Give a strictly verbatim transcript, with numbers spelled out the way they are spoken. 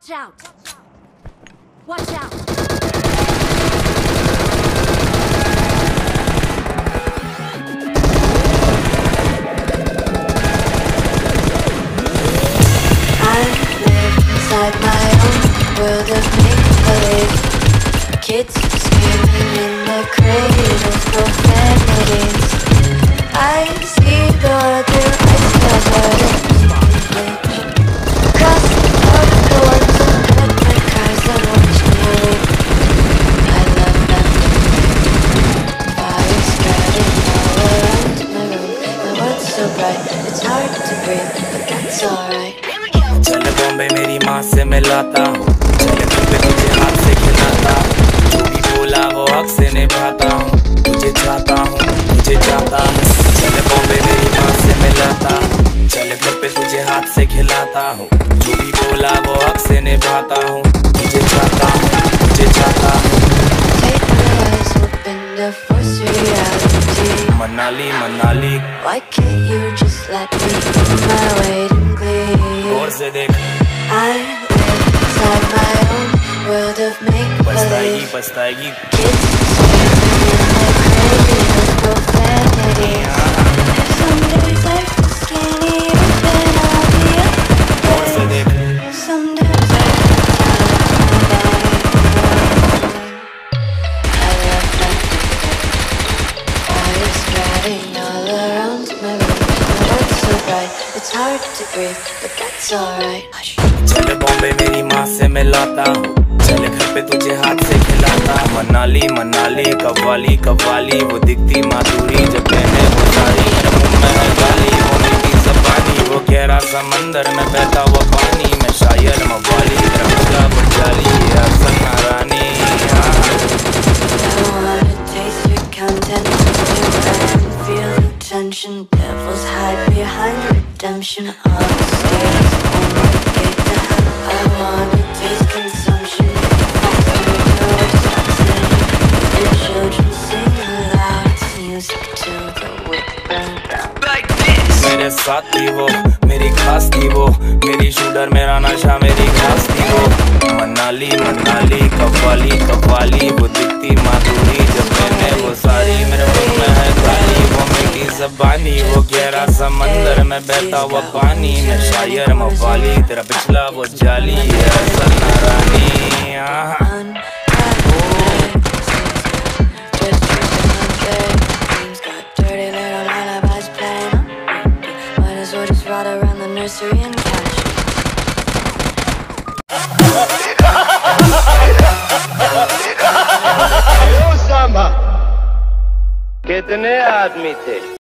Watch out! Watch out! World of make-believe, kids screaming in the cradles, profanities. I see the world through ice covers. Across the park, the ones who cut my cars and watch me leave. I love them. Fire spreading all around my room. My world's so bright, it's hard to breathe, but that's alright. चलो बॉम्बे मेरी माँ से मिलाता हूँ, चलो तुझे तुझे हाथ से खिलाता हूँ, जो भी बोला वो हक से निभाता हूँ, तुझे चाहता हूँ, तुझे चाहता हूँ। चलो बॉम्बे मेरी माँ से मिलाता हूँ, चलो तुझे तुझे हाथ से खिलाता हूँ, जो भी बोला वो हक से निभाता हूँ, तुझे चाहता हूँ, तुझे चाहता हूँ। Manali, Manali, why can't you just let me in my way to glee? Or se dekh I live inside my own world of make-believe. Pastayegi, pastayegi. Kids screaming in my cradles, profanities. Yeah. Some days I feel skinnier than I'll be okay. Or se dekh some days I feel tired. I love nothing. Fire spreading all around my room. My world's so bright, it's hard to breathe, but that's alright. चले बॉम्बे मेरी माँ से मिलाता हूँ, चले घर पे तुझे हाथ से खिलाता। मनाली मनाली कव्वाली कव्वाली, वो दिखती माधुरी जब मैंने वो सारी मैं गाली, वो मीठी सपाटी, वो गहरा समंदर में बहता हुआ पानी, मैं शायर मवाली रंगा बंजाली आसन रानी। Devils hide behind redemption on the stairs. I wanna taste consumption. And children sing aloud. It's music to the wick burn down. Like this. मेरे साथ थी वो, मेरी खास थी वो, मेरी शूटर मेरा नशा मेरी खास थी वो। मनाली मनाली कव्वाली कव्वाली, वो दिखती माधुरी जब मैंने वो सारी मेरे मन में है गाली, वो मीठी ज़बानी, वो गहरा समंदर में बहता हुआ पानी, मैं शायर मवाली तेरा पिछला वो जाली है असल नारानी। कितने आदमी थे?